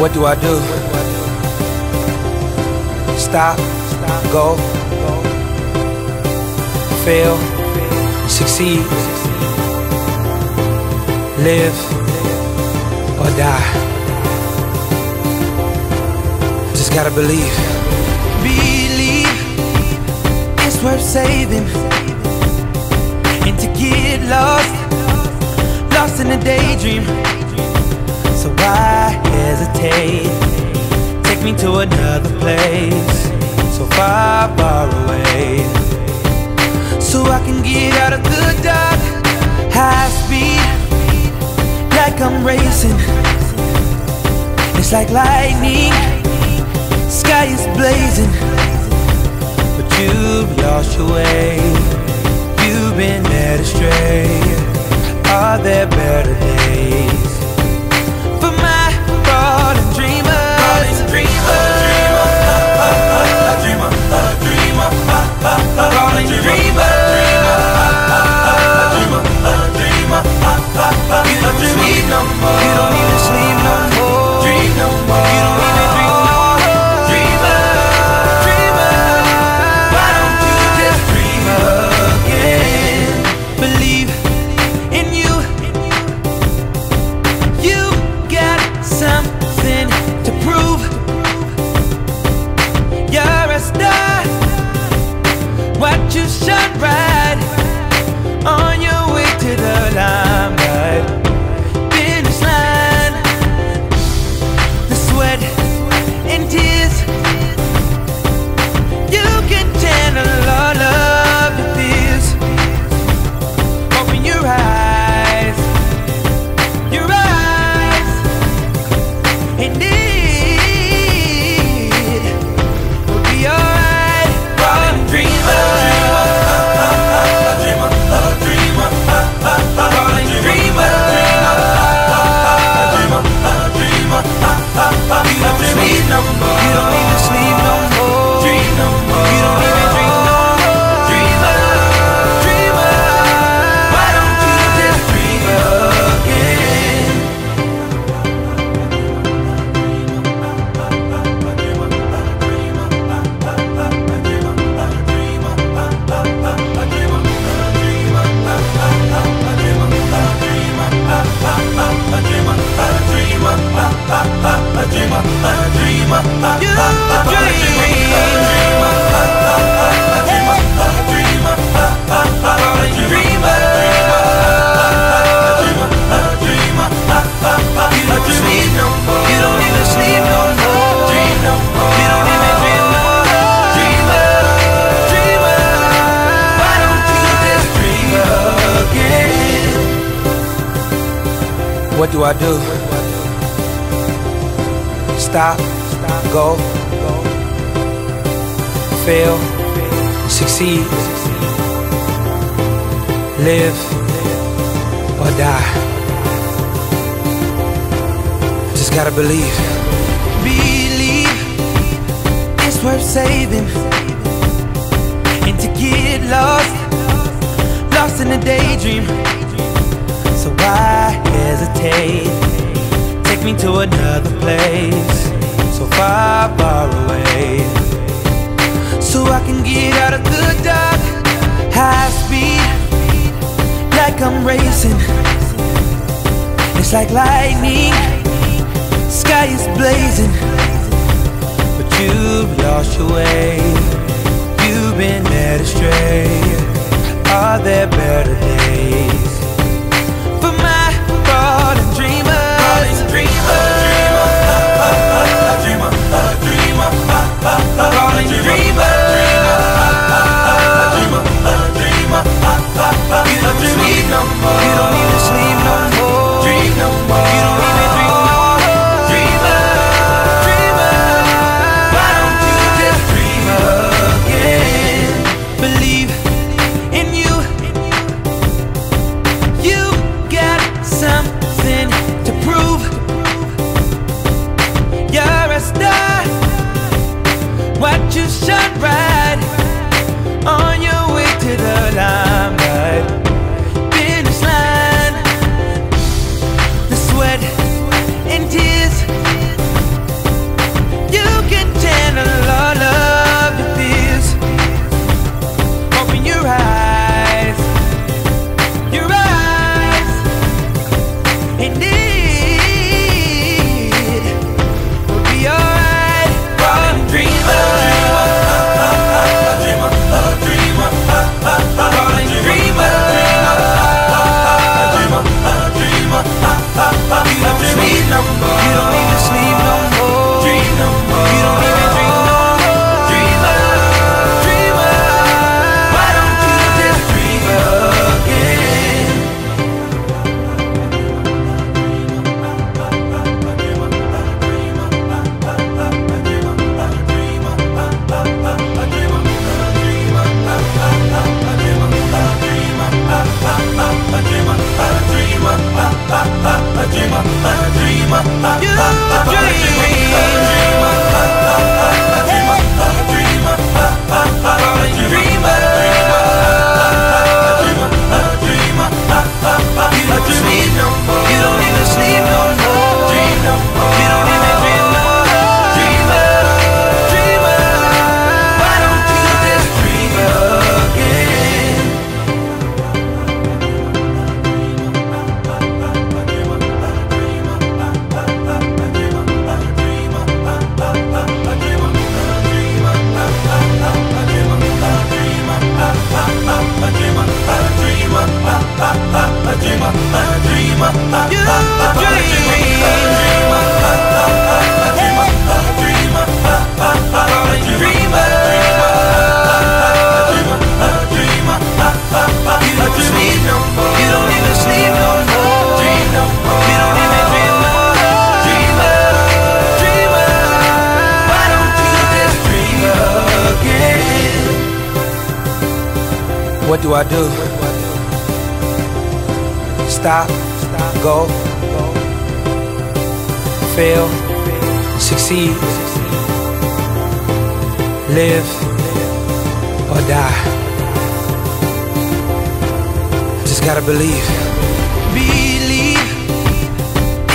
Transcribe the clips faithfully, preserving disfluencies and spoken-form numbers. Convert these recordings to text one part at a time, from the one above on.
What do I do? Stop, go, fail, succeed, live or die. Just gotta believe. Believe it's worth saving, and to get lost, lost in a daydream. So why hesitate? Take me to another place, so far, far away, so I can get out of the dark. High speed, like I'm racing. It's like lightning, sky is blazing, but you've lost your way. You've been led astray. Are there better days? You shine bright on your way to the limelight, finish line. The sweat and tears you can channel all of your fears. Open your eyes, your eyes, and it will be alright. Fallen dreamer. What do I do? Stop, go, fail, succeed, live or die. Just gotta believe. Believe it's worth saving, and to get lost, lost in a daydream. So why hesitate? Take me to another place, so far, far away, so I can get out of the dark. High speed, like I'm racing. It's like lightning, sky is blazing, but you've lost your way. You've been led astray. Are there better days? What do I do? Stop, go, fail, succeed, live or die. Just gotta believe. Believe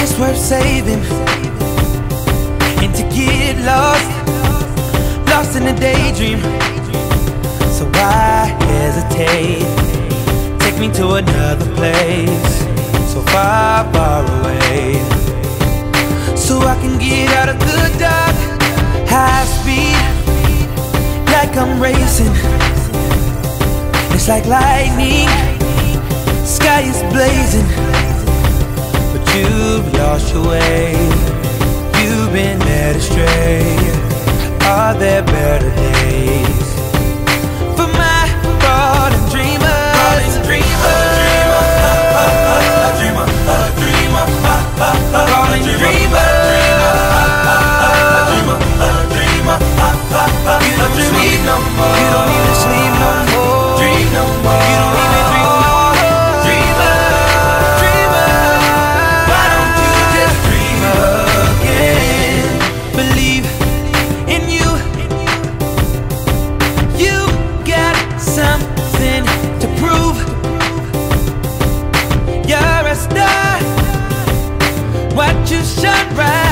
it's worth saving, and to get lost, lost in a daydream. So why hesitate? Take me to another place, so far, far away, so I can get out of the dark. High speed, like I'm racing. It's like lightning, sky is blazing, but you've lost your way. You've been led astray. Are there better days? Just shine bright.